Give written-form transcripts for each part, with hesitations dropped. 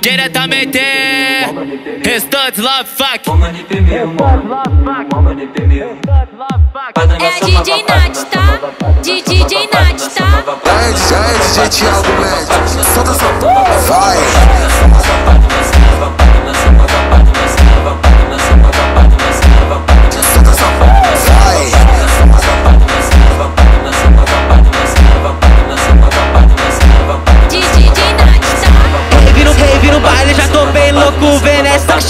diretamente restantes Love Funk. É DJ Nathi, tá? DJ Nathi, tá? É DJ Thiago Médio. Solta essa porra, vai!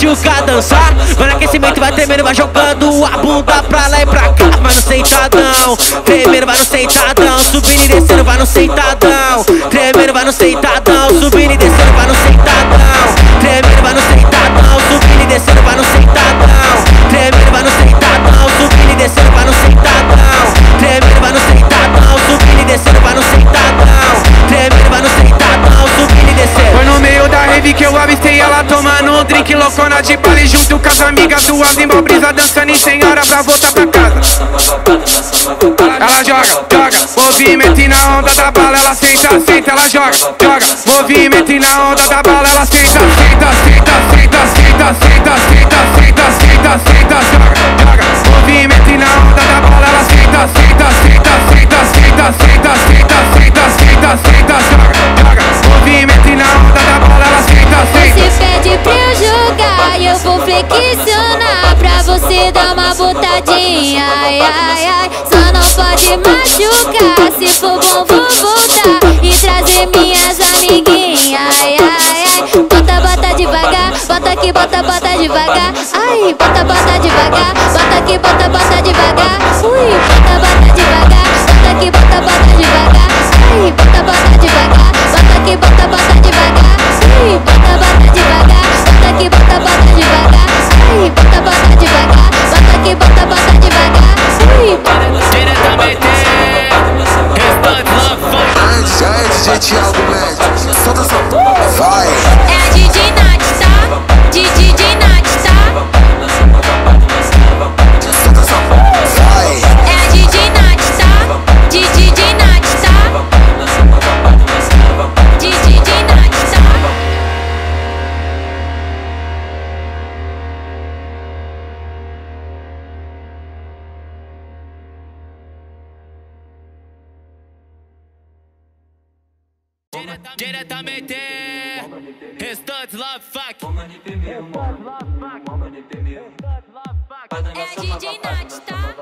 Chuca dançar, mano, aquecimento vai tremendo, vai jogando a bunda pra lá e pra cá. Vai no sentadão, tremendo, vai no sentadão, subindo e descendo, vai no sentadão, tremendo, vai no sentadão, subindo e descendo, vai no sentadão, tremendo, vai no sentadão, subindo e descendo, vai no sentadão, tremendo, vai no sentadão, subindo e descendo, vai no sentadão, tremendo, vai no sentadão, subindo e descendo, vai no sentadão, tremendo, vai no sentadão, subindo e descendo. Foi no meio da rave que eu avistei ela tomando um drink loucona de pali junto com as amigas suas, em mó brisa dançando e sem hora pra voltar pra casa. Ela joga, movimento e na onda da bala, ela senta, ela joga, movimento e na onda da bala, ela senta, joga, movimento e na onda da bala, ela senta, movimento e na onda da bala, ela senta. Você pede pra eu jogar e eu vou flexionar pra você dar uma botadinha, ai, ai, ai. Só não pode machucar, se for bom vou voltar e trazer minhas amiguinhas, ai, ai, ai. Bota devagar, bota aqui, bota devagar, ai, bota devagar, bota aqui, bota devagar, ui, bota devagar, bota aqui, bota devagar, ai, bota devagar, bota aqui, bota devagar, ui, bota devagar, bota aqui, bota devagar, ai, bota devagar, bota aqui, bota devagar, ui, diretamente solta essa porra, vai. Diretamente restantes Love Funk. É DJ Nath, tá?